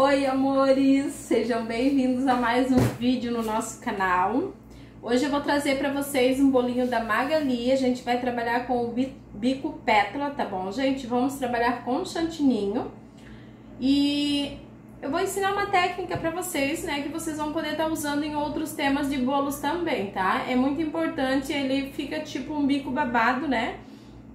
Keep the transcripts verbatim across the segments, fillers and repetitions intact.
Oi, amores! Sejam bem-vindos a mais um vídeo no nosso canal. Hoje eu vou trazer pra vocês um bolinho da Magali. A gente vai trabalhar com o bico pétala, tá bom, gente? Vamos trabalhar com o chantininho. E eu vou ensinar uma técnica pra vocês, né? Que vocês vão poder estar usando em outros temas de bolos também, tá? É muito importante, ele fica tipo um bico babado, né?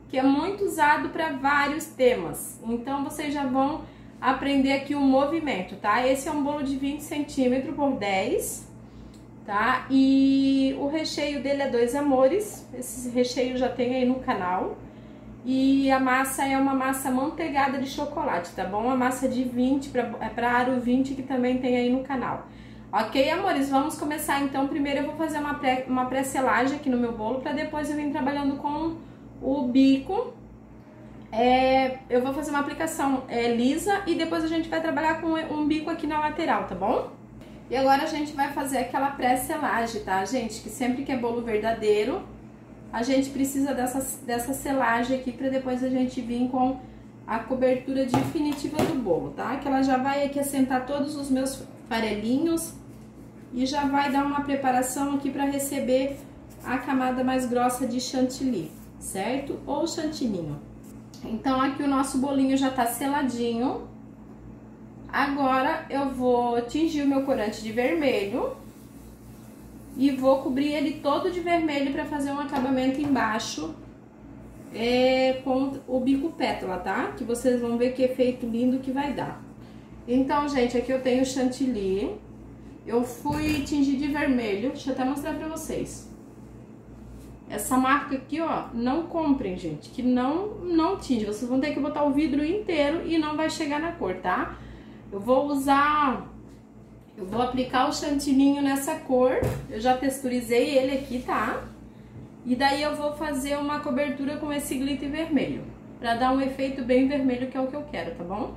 Que é muito usado pra vários temas. Então, vocês já vão aprender aqui o movimento, tá? Esse é um bolo de vinte centímetros por dez, tá? E o recheio dele é dois amores. Esse recheio já tem aí no canal. E a massa é uma massa manteigada de chocolate, tá bom? A massa de vinte, pra, pra aro vinte, que também tem aí no canal. Ok, amores? Vamos começar então. Primeiro eu vou fazer uma, pré, uma pré-selagem aqui no meu bolo, pra depois eu vir trabalhando com o bico. É, eu vou fazer uma aplicação é, lisa e depois a gente vai trabalhar com um bico aqui na lateral, tá bom? E agora a gente vai fazer aquela pré-selagem, tá, gente? Que sempre que é bolo verdadeiro, a gente precisa dessa, dessa selagem aqui pra depois a gente vir com a cobertura definitiva do bolo, tá? Que ela já vai aqui assentar todos os meus farelinhos e já vai dar uma preparação aqui pra receber a camada mais grossa de chantilly, certo? Ou chantininho. Então, aqui o nosso bolinho já tá seladinho. Agora, eu vou tingir o meu corante de vermelho e vou cobrir ele todo de vermelho para fazer um acabamento embaixo é, com o bico pétala, tá? Que vocês vão ver que efeito lindo que vai dar. Então, gente, aqui eu tenho o chantilly. Eu fui tingir de vermelho. Deixa eu até mostrar pra vocês. Essa marca aqui, ó, não comprem, gente, que não, não tinge. Vocês vão ter que botar o vidro inteiro e não vai chegar na cor, tá? Eu vou usar... Eu vou aplicar o chantininho nessa cor. Eu já texturizei ele aqui, tá? E daí eu vou fazer uma cobertura com esse glitter vermelho, pra dar um efeito bem vermelho, que é o que eu quero, tá bom?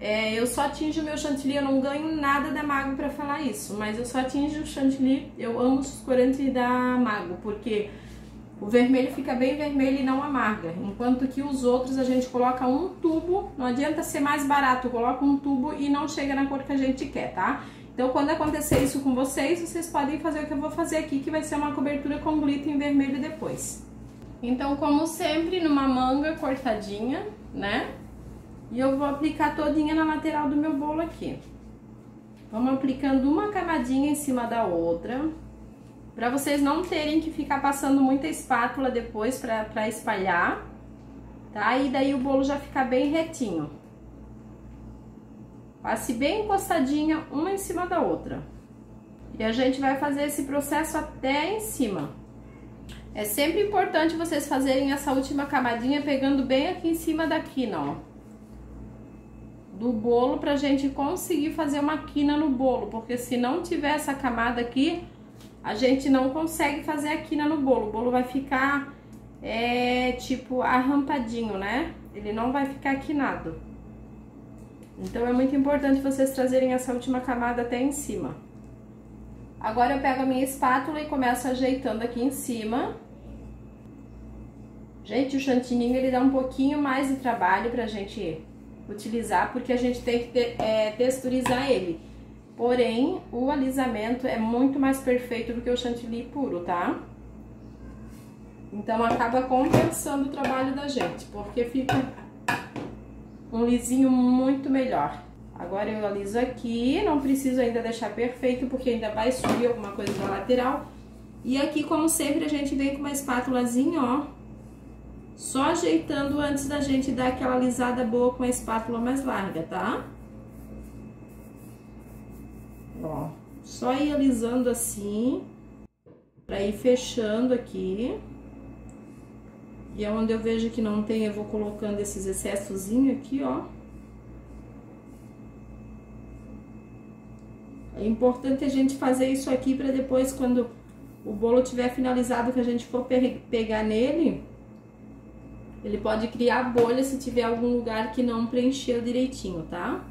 É, eu só tinge o meu chantilly, eu não ganho nada da Mago pra falar isso, mas eu só tinge o chantilly. Eu amo os corantes da Mago, porque o vermelho fica bem vermelho e não amarga. Enquanto que os outros a gente coloca um tubo, não adianta ser mais barato, coloca um tubo e não chega na cor que a gente quer, tá? Então, quando acontecer isso com vocês, vocês podem fazer o que eu vou fazer aqui, que vai ser uma cobertura com glitter em vermelho depois. Então, como sempre, numa manga cortadinha, né? E eu vou aplicar todinha na lateral do meu bolo aqui. Vamos aplicando uma camadinha em cima da outra, pra vocês não terem que ficar passando muita espátula depois pra, pra espalhar, tá? E daí o bolo já fica bem retinho. Passe bem encostadinha uma em cima da outra. E a gente vai fazer esse processo até em cima. É sempre importante vocês fazerem essa última camadinha pegando bem aqui em cima da quina, ó, do bolo, pra gente conseguir fazer uma quina no bolo, porque se não tiver essa camada aqui, a gente não consegue fazer a quina no bolo. O bolo vai ficar, é, tipo, arrampadinho, né? Ele não vai ficar quinado. Então, é muito importante vocês trazerem essa última camada até em cima. Agora, eu pego a minha espátula e começo ajeitando aqui em cima. Gente, o chantininho, ele dá um pouquinho mais de trabalho pra gente utilizar, porque a gente tem que é, texturizar ele. Porém, o alisamento é muito mais perfeito do que o chantilly puro, tá? Então, acaba compensando o trabalho da gente, porque fica um lisinho muito melhor. Agora eu aliso aqui, não preciso ainda deixar perfeito, porque ainda vai subir alguma coisa na lateral. E aqui, como sempre, a gente vem com uma espátulazinha, ó, só ajeitando antes da gente dar aquela alisada boa com a espátula mais larga, tá? Ó, só ir alisando assim, pra ir fechando aqui. E onde eu vejo que não tem, eu vou colocando esses excessozinhos aqui, ó. É importante a gente fazer isso aqui pra depois, quando o bolo tiver finalizado, que a gente for pe- pegar nele, ele pode criar bolha se tiver algum lugar que não preencheu direitinho, tá?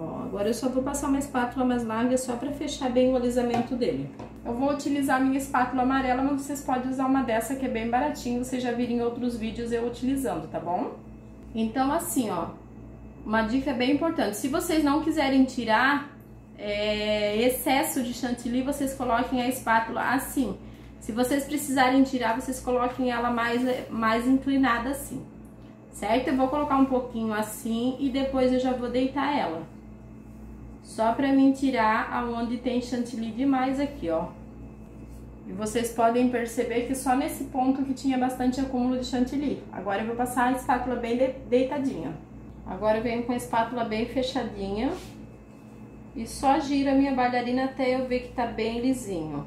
Ó, agora eu só vou passar uma espátula mais larga só pra fechar bem o alisamento dele. Eu vou utilizar a minha espátula amarela, mas vocês podem usar uma dessa que é bem baratinha, vocês já viram em outros vídeos eu utilizando, tá bom? Então, assim, ó, uma dica bem importante. Se vocês não quiserem tirar é, excesso de chantilly, vocês coloquem a espátula assim. Se vocês precisarem tirar, vocês coloquem ela mais, mais inclinada assim, certo? Eu vou colocar um pouquinho assim e depois eu já vou deitar ela. Só pra mim tirar aonde tem chantilly demais aqui, ó. E vocês podem perceber que só nesse ponto que tinha bastante acúmulo de chantilly. Agora eu vou passar a espátula bem de, deitadinha. Agora eu venho com a espátula bem fechadinha. E só giro a minha bailarina até eu ver que tá bem lisinho.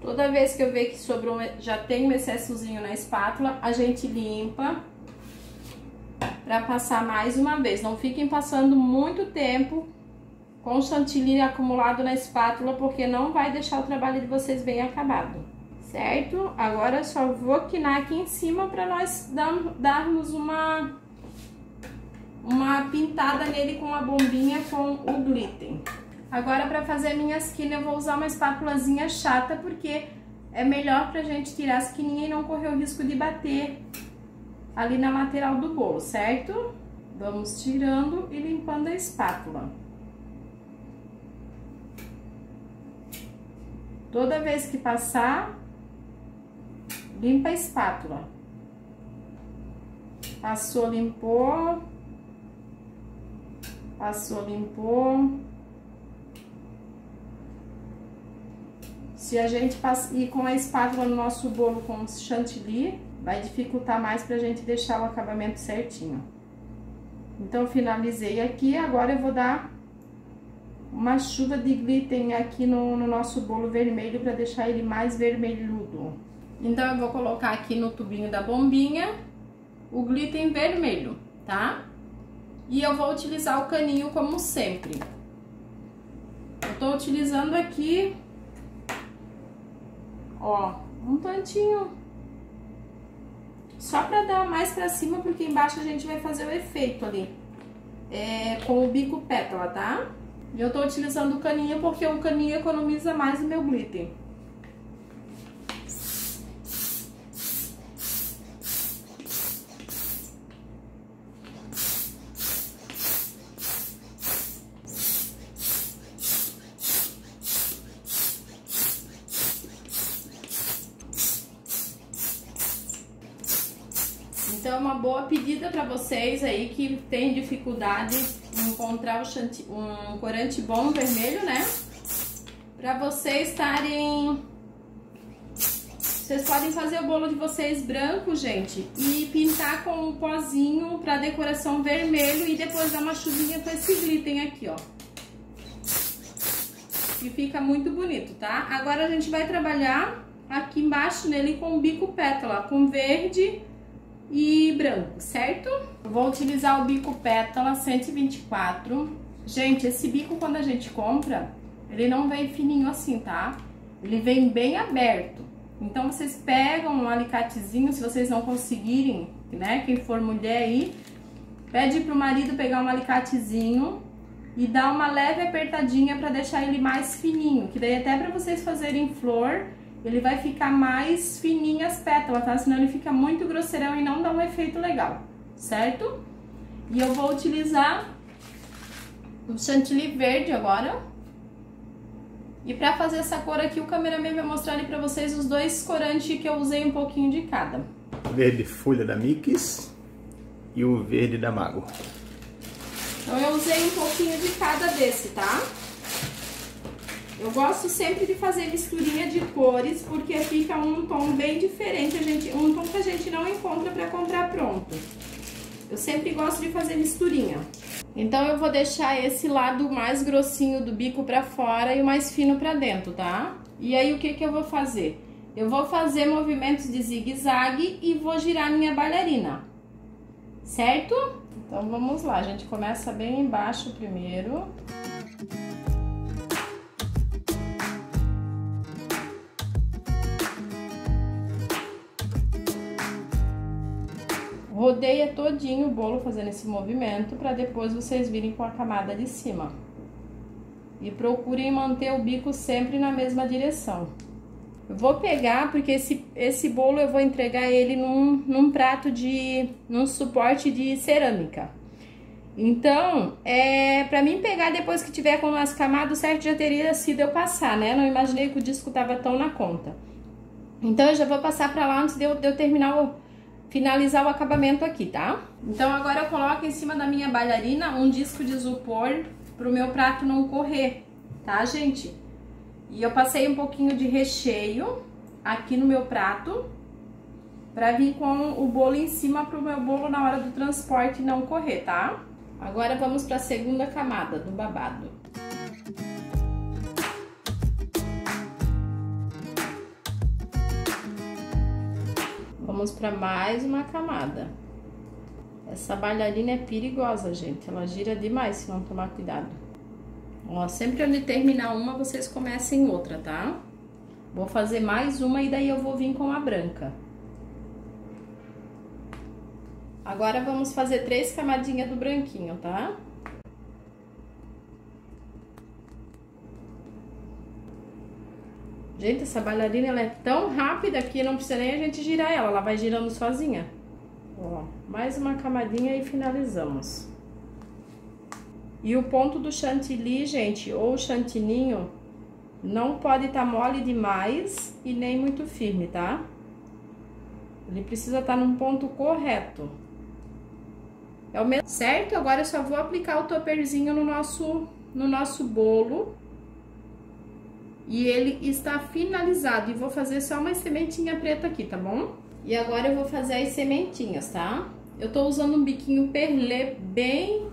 Toda vez que eu ver que sobrou, já tem um excessozinho na espátula, a gente limpa pra passar mais uma vez. Não fiquem passando muito tempo com chantilly acumulado na espátula, porque não vai deixar o trabalho de vocês bem acabado, certo? Agora eu só vou quinar aqui em cima para nós darmos uma, uma pintada nele com a bombinha com o glitter. Agora, para fazer a minha esquina, eu vou usar uma espátulazinha chata, porque é melhor pra gente tirar a esquininha e não correr o risco de bater ali na lateral do bolo, certo? Vamos tirando e limpando a espátula. Toda vez que passar, limpa a espátula. Passou, limpou. Passou, limpou. Se a gente ir com a espátula no nosso bolo com chantilly, vai dificultar mais pra gente deixar o acabamento certinho. Então, finalizei aqui. Agora eu vou dar uma chuva de glitter aqui no, no nosso bolo vermelho para deixar ele mais vermelhudo. Então eu vou colocar aqui no tubinho da bombinha o glitter vermelho, tá? E eu vou utilizar o caninho como sempre. Eu tô utilizando aqui, ó, um tantinho. Só para dar mais para cima, porque embaixo a gente vai fazer o efeito ali. É, com o bico pétala, tá? E eu tô utilizando o caninho porque o caninho economiza mais o meu glitter. Então é uma boa pedida para vocês aí que tem dificuldade encontrar um corante bom vermelho, né? Pra vocês estarem... Vocês podem fazer o bolo de vocês branco, gente, e pintar com um pozinho pra decoração vermelho e depois dar uma chuvinha com esse glitter aqui, ó. E fica muito bonito, tá? Agora a gente vai trabalhar aqui embaixo nele com o bico pétala, com verde e branco, certo? Eu vou utilizar o bico pétala cento e vinte e quatro. Gente, esse bico, quando a gente compra, ele não vem fininho assim, tá? Ele vem bem aberto. Então, vocês pegam um alicatezinho, se vocês não conseguirem, né? Quem for mulher aí, pede pro marido pegar um alicatezinho e dar uma leve apertadinha pra deixar ele mais fininho. Que daí até pra vocês fazerem flor, ele vai ficar mais fininho as pétalas, tá? Senão ele fica muito grosseirão e não dá um efeito legal, certo? E eu vou utilizar o chantilly verde agora. E pra fazer essa cor aqui, o cameraman vai mostrar ali pra vocês os dois corantes que eu usei um pouquinho de cada. Verde Folha da Mix e o verde da Mago. Então eu usei um pouquinho de cada desse, tá? Eu gosto sempre de fazer misturinha de cores, porque fica um tom bem diferente, a gente, um tom que a gente não encontra para comprar pronto. Eu sempre gosto de fazer misturinha. Então eu vou deixar esse lado mais grossinho do bico para fora e o mais fino para dentro, tá? E aí o que que eu vou fazer? Eu vou fazer movimentos de zigue-zague e vou girar minha bailarina, certo? Então vamos lá, a gente começa bem embaixo primeiro. Rodeia todinho o bolo fazendo esse movimento para depois vocês virem com a camada de cima. E procurem manter o bico sempre na mesma direção. Eu vou pegar, porque esse, esse bolo eu vou entregar ele num, num prato de... num suporte de cerâmica. Então, é, pra mim pegar depois que tiver com as camadas, certo já teria sido eu passar, né? Não imaginei que o disco tava tão na conta. Então, eu já vou passar pra lá antes de eu, de eu terminar o... finalizar o acabamento aqui, tá? Então, agora eu coloco em cima da minha bailarina um disco de isopor pro meu prato não correr, tá, gente? E eu passei um pouquinho de recheio aqui no meu prato pra vir com o bolo em cima pro meu bolo na hora do transporte não correr, tá? Agora vamos pra segunda camada do babado. Vamos para mais uma camada. Essa bailarina é perigosa, gente. Ela gira demais se não tomar cuidado. Ó, sempre onde terminar uma, vocês comecem outra, tá? Vou fazer mais uma e daí eu vou vir com a branca. Agora vamos fazer três camadinhas do branquinho, tá? Gente, essa bailarina, ela é tão rápida que não precisa nem a gente girar ela, ela vai girando sozinha. Ó, mais uma camadinha e finalizamos. E o ponto do chantilly, gente, ou chantininho, não pode estar mole demais e nem muito firme, tá? Ele precisa estar num ponto correto. É o mesmo, certo? Agora eu só vou aplicar o topperzinho no nosso, no nosso bolo. E ele está finalizado. E vou fazer só uma sementinha preta aqui, tá bom? E agora eu vou fazer as sementinhas, tá? Eu tô usando um biquinho perle bem...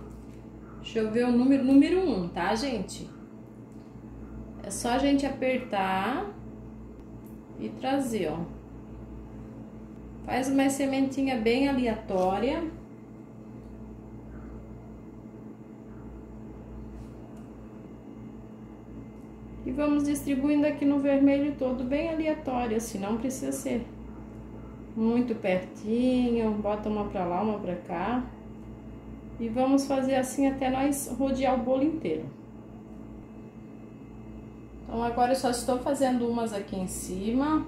Deixa eu ver o número, número um, tá, gente? É só a gente apertar e trazer, ó. Faz uma sementinha bem aleatória. E vamos distribuindo aqui no vermelho todo, bem aleatório, assim, não precisa ser muito pertinho. Bota uma pra lá, uma pra cá. E vamos fazer assim até nós rodear o bolo inteiro. Então, agora eu só estou fazendo umas aqui em cima.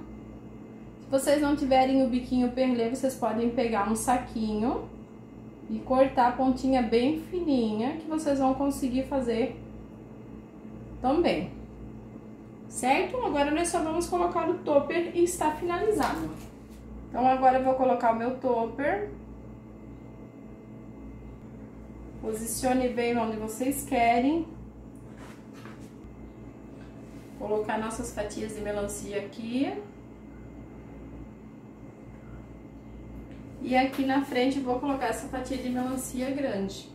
Se vocês não tiverem o biquinho perlê, vocês podem pegar um saquinho e cortar a pontinha bem fininha, que vocês vão conseguir fazer também. Certo? Agora nós só vamos colocar o topper e está finalizado. Então agora eu vou colocar o meu topper. Posicione bem onde vocês querem. Colocar nossas fatias de melancia aqui. E aqui na frente eu vou colocar essa fatia de melancia grande.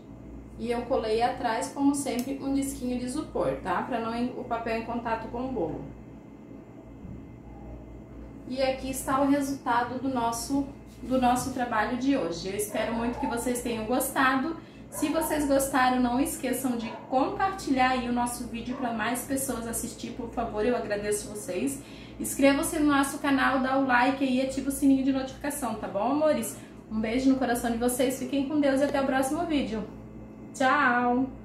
E eu colei atrás, como sempre, um disquinho de isopor, tá? Pra não o papel em contato com o bolo. E aqui está o resultado do nosso, do nosso trabalho de hoje. Eu espero muito que vocês tenham gostado. Se vocês gostaram, não esqueçam de compartilhar aí o nosso vídeo para mais pessoas assistir, por favor. Eu agradeço vocês. Inscreva-se no nosso canal, dá o like e ativa o sininho de notificação, tá bom, amores? Um beijo no coração de vocês, fiquem com Deus e até o próximo vídeo. Tchau!